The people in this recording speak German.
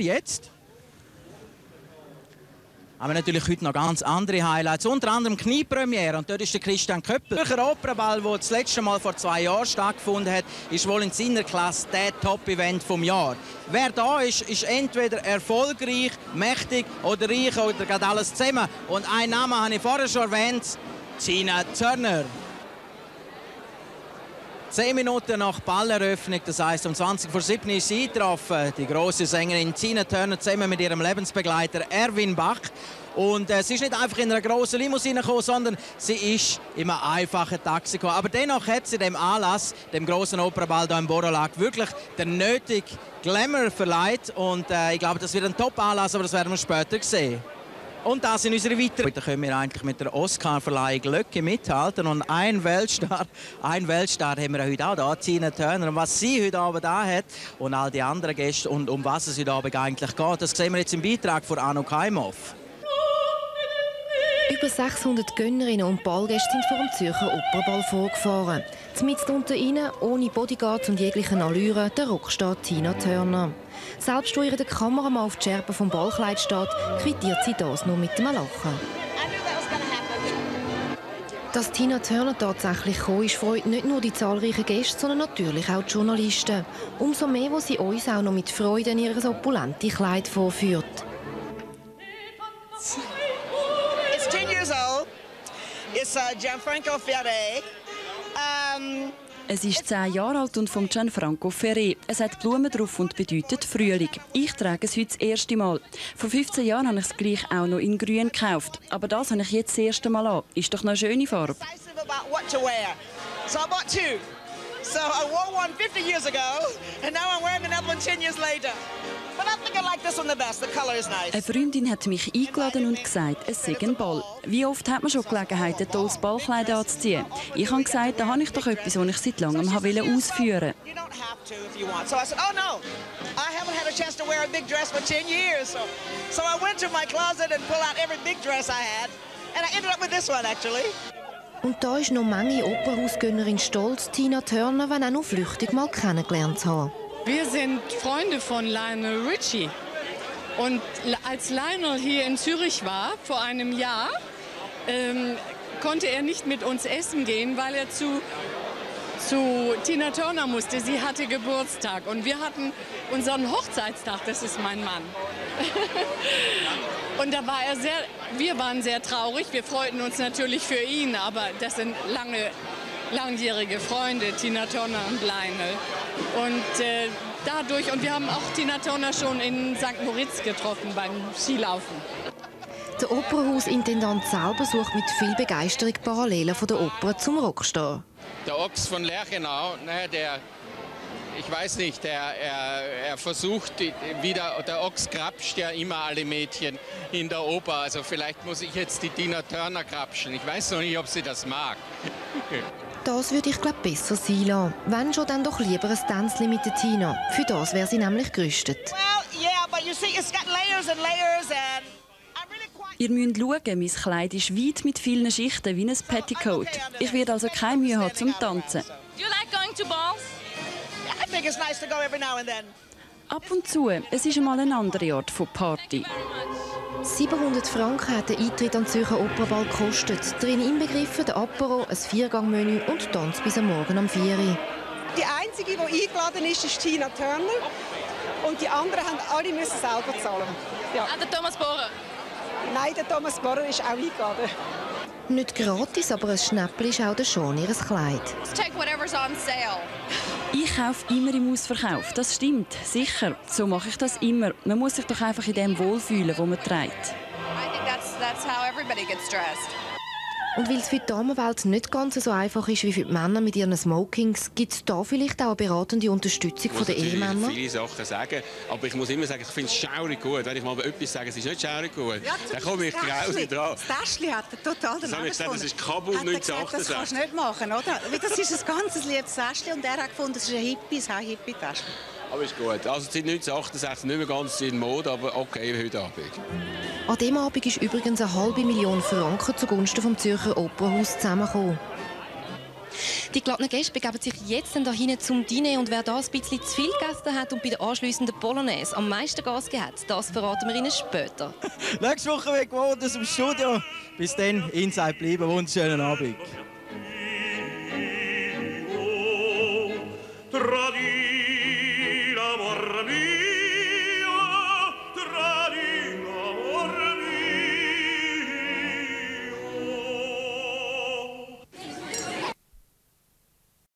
Jetzt. Aber natürlich heute noch ganz andere Highlights, unter anderem Kniepremiere. Und dort ist der Christian Köppel. Der Opera Ball, der das letzte Mal vor 2 Jahren stattgefunden hat, ist wohl in seiner Klasse der Top-Event des Jahres. Wer da ist, ist entweder erfolgreich, mächtig oder reich oder gerade alles zusammen. Und einen Namen habe ich vorher schon erwähnt, Tina Turner. 10 Minuten nach Balleröffnung, das heisst um 7:20 ist sie eingetroffen. Die grosse Sängerin Tina Turner zusammen mit ihrem Lebensbegleiter Erwin Bach. Und sie ist nicht einfach in einer grossen Limousine gekommen, sondern sie ist in einem einfachen Taxi gekommen. Aber dennoch hat sie dem Anlass, dem grossen Opernball hier im Borrelag, wirklich den nötigen Glamour verleiht. Und ich glaube, das wird ein Top-Anlass, aber das werden wir später sehen. Und das sind unsere weiteren. Da können wir eigentlich mit der Oscar-Verleihung Glöcke mithalten. Und einen Weltstar haben wir heute auch da, Tina Turner. Und was sie heute Abend da hat und all die anderen Gäste und um was es heute Abend eigentlich geht, das sehen wir jetzt im Beitrag von Anouk Haimov. Über 600 Gönnerinnen und Ballgäste sind vor dem Zürcher Opernball vorgefahren. Mitten unter ihnen, ohne Bodyguards und jeglichen Allüren, der Rockstar Tina Turner. Selbst wo ihr der Kameramann auf die Scherbe vom Ballkleid steht, quittiert sie das nur mit einem Lachen. Dass Tina Turner tatsächlich gekommen ist, freut nicht nur die zahlreichen Gäste, sondern natürlich auch die Journalisten. Umso mehr, wo sie uns auch noch mit Freude in ihr opulentes Kleid vorführt. It's 10 years old. It's Gianfranco Ferre. Es ist 10 Jahre alt und von Gianfranco Ferre. Es hat Blumen drauf und bedeutet Frühling. Ich trage es heute das erste Mal. Vor 15 Jahren habe ich es gleich auch noch in grün gekauft. Aber das habe ich jetzt das erste Mal an. Ist doch noch eine schöne Farbe. Eine Freundin hat mich eingeladen und gesagt, es sei ein Ball. Wie oft hat man schon Gelegenheit, ein tolles Ballkleid anzuziehen? Ich habe gesagt, da habe ich doch etwas, das ich seit langem ausführen wollte. Und da ist noch manche Opernhausgönnerin stolz, Tina Turner, wenn auch nur flüchtig mal kennengelernt zu haben. Wir sind Freunde von Lionel Richie. Und als Lionel hier in Zürich war, vor einem Jahr, konnte er nicht mit uns essen gehen, weil er zu Tina Turner musste. Sie hatte Geburtstag und wir hatten unseren Hochzeitstag, das ist mein Mann. Und da war er wir waren sehr traurig, wir freuten uns natürlich für ihn, aber das sind langjährige Freunde, Tina Turner und Lionel. Und wir haben auch Tina Turner schon in St. Moritz getroffen beim Skilaufen. Der Opernhausintendant selber sucht mit viel Begeisterung Parallelen von der Oper zum Rockstar. Der Ochs von Lerchenau, ne, er versucht wieder, der Ochs krapscht ja immer alle Mädchen in der Oper. Also vielleicht muss ich jetzt die Tina Turner krapschen. Ich weiß noch nicht, ob sie das mag. Das würde ich glaube besser sein lassen. Wenn schon, dann doch lieber ein Tänzchen mit der Tina. Für das wäre sie nämlich gerüstet. Ihr müsst schauen, mein Kleid ist weit mit vielen Schichten wie ein Petticoat. Ich werde also keine Mühe haben zum Tanzen. Ab und zu, es ist einmal ein anderer Ort von Party. 700 Franken hat der Eintritt an den Zürcher Opernball gekostet. Darin inbegriffen der Apero, ein 4-Gang-Menü und Tanz bis am Morgen um 4 Uhr. Die einzige, die eingeladen ist, ist Tina Turner. Und die anderen haben alle müssen selber zahlen. Ja. Auch der Thomas Bohrer? Nein, der Thomas Bohrer ist auch eingeladen. Nicht gratis, aber ein Schnäppchen ist auch schon ihr Kleid. Ich kaufe immer im Ausverkauf, das stimmt, sicher. So mache ich das immer. Man muss sich doch einfach in dem wohlfühlen, wo man trägt. Und weil es für die Damenwelt nicht ganz so einfach ist wie für die Männer mit ihren Smokings, gibt es da vielleicht auch eine beratende Unterstützung von den Ehemänner? Ich muss viele Sachen sagen, aber ich muss immer sagen, ich finde es schaurig gut. Wenn ich mal etwas sage, es ist nicht schaurig gut, ja, dann komme ich grausig dran. Das Täschchen hat er total den Namen gefunden. Das ist Kabul 1968. Das kannst du nicht machen, oder? Das ist ein ganzes liebes Täschchen und er hat gefunden, es ist ein Hippie-Täschchen. Aber ist gut. Also seit 1968 nicht mehr ganz in Mode, aber okay, heute Abend. An diesem Abend ist übrigens 500 000 Franken zugunsten des Zürcher Opernhauses zusammengekommen. Die geladenen Gäste begeben sich jetzt da hinten zum Diner. Und wer da ein bisschen zu viel gegessen hat und bei der anschliessenden Polonaise am meisten Gas gegeben hat, das verraten wir Ihnen später. Nächste Woche weg aus dem Studio. Bis dann, Inside bleiben. Wunderschönen Abend. Tradir amor mio.